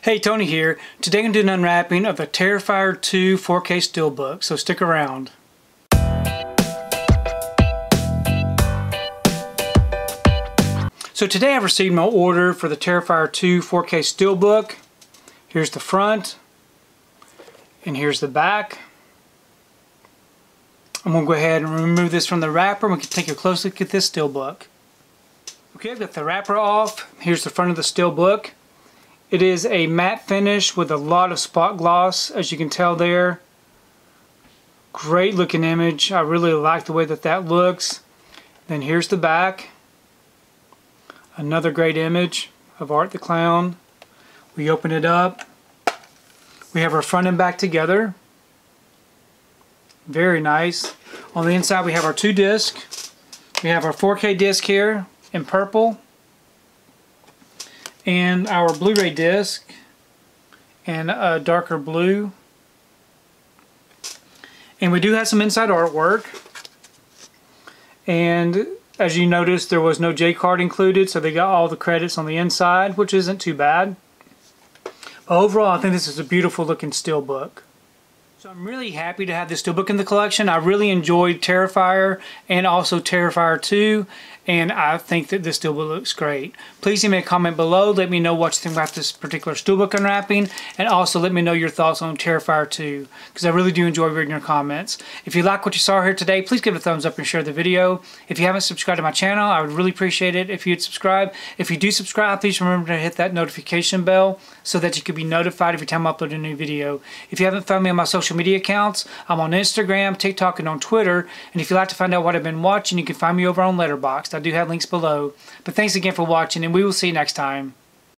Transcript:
Hey, Tony here. Today I'm going to do an unwrapping of the Terrifier 2 4K Steelbook, so stick around. So today I've received my order for the Terrifier 2 4K Steelbook. Here's the front, and here's the back. I'm going to go ahead and remove this from the wrapper. We can take a close look at this Steelbook. Okay, I've got the wrapper off. Here's the front of the Steelbook. It is a matte finish with a lot of spot gloss, as you can tell there. Great looking image. I really like the way that looks. Then here's the back. Another great image of Art the Clown. We open it up. We have our front and back together. Very nice. On the inside we have our two discs. We have our 4K disc here in purple, and our Blu-ray disc in a darker blue. And we do have some inside artwork, and as you notice there was no J card included, so they got all the credits on the inside, which isn't too bad. But overall I think this is a beautiful looking Steelbook. So I'm really happy to have this Steelbook in the collection. I really enjoyed Terrifier and also Terrifier 2, and I think that this Steelbook looks great. Please leave me a comment below. Let me know what you think about this particular Steelbook unwrapping, and also let me know your thoughts on Terrifier 2, because I really do enjoy reading your comments. If you like what you saw here today, please give it a thumbs up and share the video. If you haven't subscribed to my channel, I would really appreciate it if you'd subscribe. If you do subscribe, please remember to hit that notification bell so that you can be notified every time I upload a new video. If you haven't found me on my social media accounts, I'm on Instagram, TikTok, and on Twitter. And if you'd like to find out what I've been watching, you can find me over on Letterboxd. I do have links below. But thanks again for watching, and we will see you next time.